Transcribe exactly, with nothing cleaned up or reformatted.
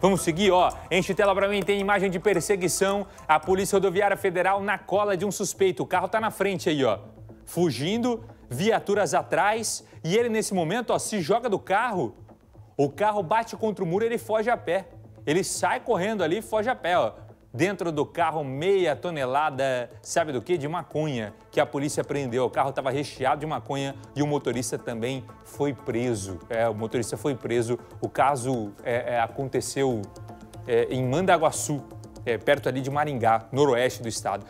Vamos seguir, ó. Enche tela pra mim, tem imagem de perseguição. A Polícia Rodoviária Federal na cola de um suspeito. O carro tá na frente aí, ó. Fugindo, viaturas atrás. E ele, nesse momento, ó, se joga do carro. O carro bate contra o muro e ele foge a pé. Ele sai correndo ali e foge a pé, ó. Dentro do carro, meia tonelada, sabe do quê? De maconha, que a polícia prendeu. O carro estava recheado de maconha e o motorista também foi preso. É, o motorista foi preso. O caso é, é, aconteceu é, em Mandaguaçu, é, perto ali de Maringá, noroeste do estado.